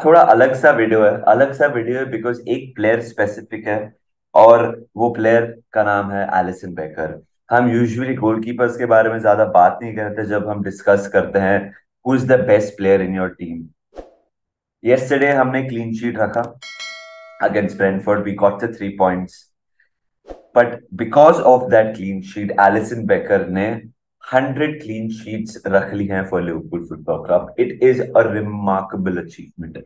आज थोड़ा अलग सा वीडियो है बिकॉज एक प्लेयर स्पेसिफिक है और वो प्लेयर का नाम है एलिसन बेकर। हम यूजुअली गोलकीपर्स के बारे में ज्यादा बात नहीं करते जब हम डिस्कस करते हैं who is the best player in your team. Yesterday हमने क्लीन शीट रखा against Brentford, we got the 3 points, but because of that clean sheet Alisson Becker ने 100 क्लीन शीट्स रख ली हैं for Liverpool football club. It is a remarkable achievement.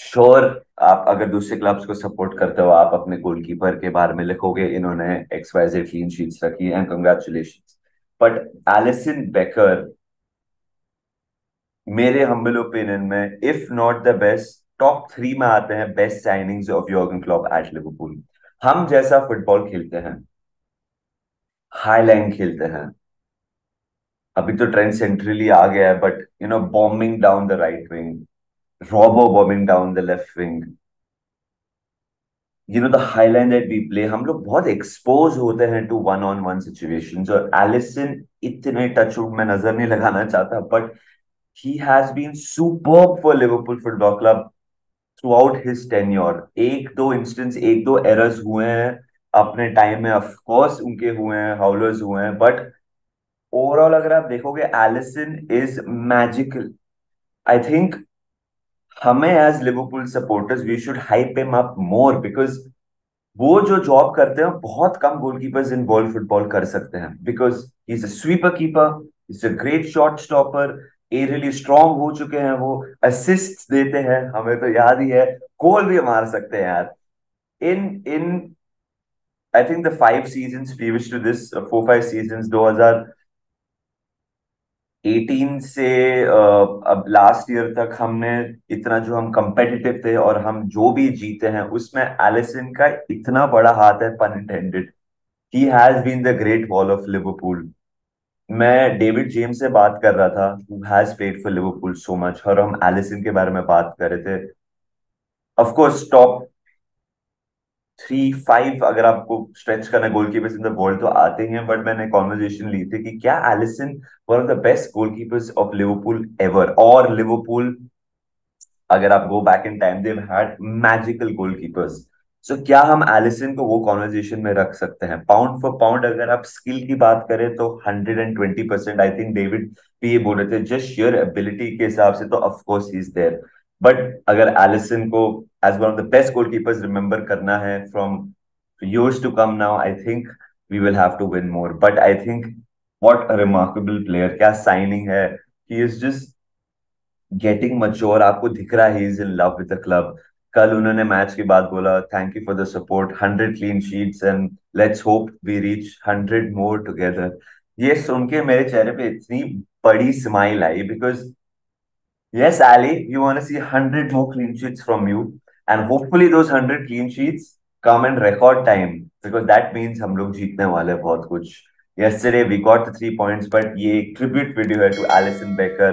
Sure आप अगर दूसरे clubs को सपोर्ट करते हो आप अपने गोलकीपर के बारे में लिखोगे इन्होंने XYZ क्लीन शीट्स रखी and congratulations, but Alisson Becker मेरे हम्बल ओपिनियन में if not the best, top 3 में आते हैं best signings of Jurgen Klopp at Liverpool. हम जैसा फुटबॉल खेलते हैं, हाई लाइन खेलते हैं, अभी तो ट्रेंड सेंट्रली आ गया है, but you know bombing down the right wing, Robo bombing down the left wing, you know the high line that we play, हम लोग बहुत exposed होते हैं to one-on-one situations और एलिसन इतने touchwood में नजर नहीं लगाना चाहता, but he has been superb for Liverpool Football Club throughout his tenure। 1-2 instance, 1-2 errors हुए हैं अपने टाइम में, of course उनके हुए हैं, हाउलर्स हुए हैं, but overall अगर आप देखोगे Alisson is magical। I think हमें as Liverpool supporters we should hype him up more because वो जो जॉब करते हैं बहुत कम गोलकीपर्स इन वर्ल्ड फुटबॉल कर सकते हैं, because he is a sweeper keeper, is a great shot stopper, aerially strong हो चुके हैं, वो असिस्ट देते हैं, हमें तो याद ही है गोल भी मार सकते हैं यार। In I think the 5 seasons previous to this, 4-5 seasons 2018 से अब लास्ट ईयर तक हमने इतना जो हम कंपेटिटिव थे और हम जो भी जीते हैं उसमें एलिसन का इतना बड़ा हाथ है, pun intended. He has been the great wall of Liverpool. मैं डेविड जेम्स से बात कर रहा था who has paid for Liverpool so much, और हम एलिसन के बारे में बात कर रहे थे। ऑफ कोर्स टॉप 3-5 अगर आपको स्ट्रेच करना गोलकीपर्स इन द वर्ल्ड तो आते ही हैं, बट मैंने कॉन्वर्जेशन ली थी कि क्या Alisson one of the best goalkeepers of Liverpool ever, और लिवरपूल अगर आप go back in time they had magical goalkeepers, so क्या हम एलिसन को वो कॉन्वर्जेशन में रख सकते हैं? पाउंड फॉर पाउंड अगर आप स्किल की बात करें तो 120%। आई थिंक डेविड भी ये बोल रहे थे जस्ट शेयर एबिलिटी के हिसाब से तो of course he is there, but अगर एलिसन को as one of the best goalkeepers remember करना है from years to come now, I think we will have to win more. But I think what a remarkable player, क्या signing है, he is just getting mature. आपको दिख रहा है he is in love with the club. कल उन्होंने match के बाद बोला thank you for the support, 100 clean sheets and let's hope we reach 100 more together. ये सुन के मेरे चेहरे पे इतनी बड़ी स्माइल आई because yes Ali, you want to see 100 more clean sheets from you, and hopefully those 100 clean sheets come in record time because that means हम लोग जीतने वाले बहुत कुछ। Yesterday we got the 3 points, but ये tribute video है to Alisson Becker,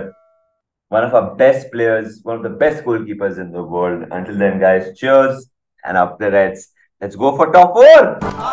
one of our best players, one of the best goalkeepers in the world। Until then guys, cheers and up the Reds, let's go for top 4।